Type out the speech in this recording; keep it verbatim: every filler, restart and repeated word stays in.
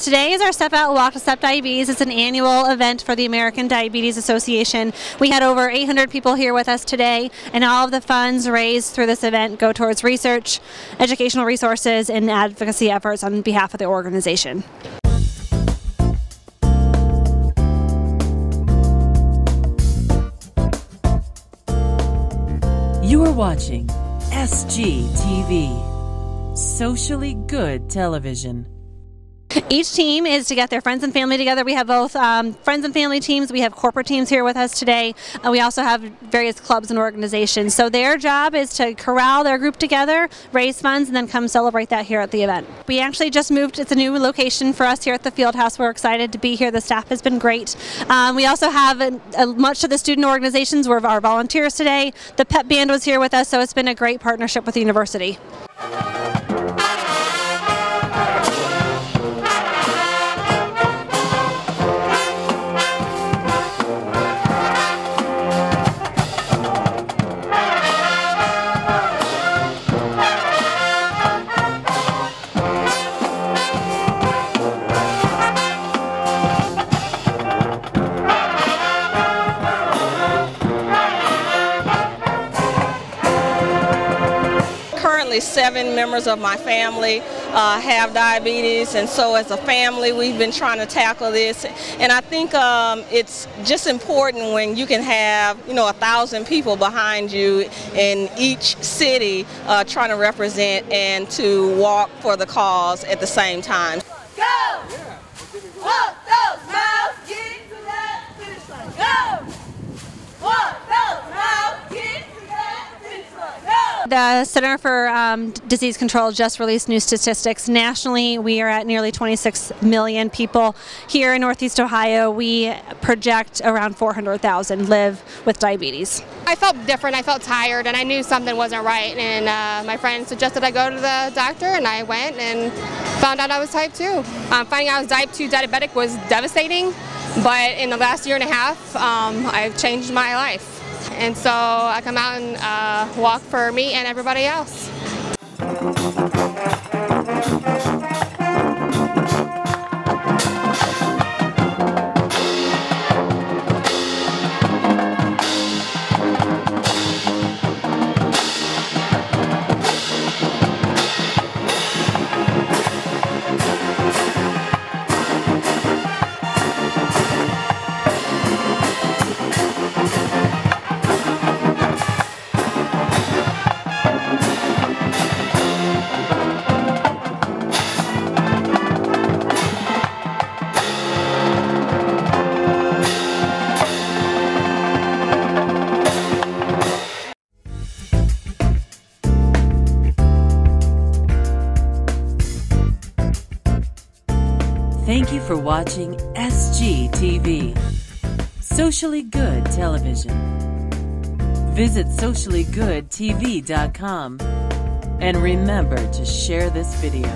Today is our Step Out: Walk to Stop Diabetes. It's an annual event for the American Diabetes Association. We had over eight hundred people here with us today, and all of the funds raised through this event go towards research, educational resources, and advocacy efforts on behalf of the organization. You are watching S G T V, Socially Good Television. Each team is to get their friends and family together. We have both um, friends and family teams. We have corporate teams here with us today. And we also have various clubs and organizations. So their job is to corral their group together, raise funds, and then come celebrate that here at the event. We actually just moved. It's a new location for us here at the Field House. We're excited to be here. The staff has been great. Um, we also have a, a, much of the student organizations were our volunteers today. The pep band was here with us, so it's been a great partnership with the university. Seven members of my family uh, have diabetes, and so as a family we've been trying to tackle this, and I think um, it's just important when you can have, you know, a thousand people behind you in each city uh, trying to represent and to walk for the cause at the same time. Go! Walk those miles, get to that finish line. Go! Walk those miles, get to that finish line. Go! The Center for um, Disease Control just released new statistics. Nationally, we are at nearly twenty-six million people. Here in Northeast Ohio, we project around four hundred thousand live with diabetes. I felt different. I felt tired, and I knew something wasn't right. And uh, my friend suggested I go to the doctor, and I went and found out I was type two. Um, finding out I was type two diabetic was devastating, but in the last year and a half, um, I've changed my life. And so I come out and uh, walk for me and everybody else. Thank you for watching S G T V, Socially Good Television. Visit socially good t v dot com and remember to share this video.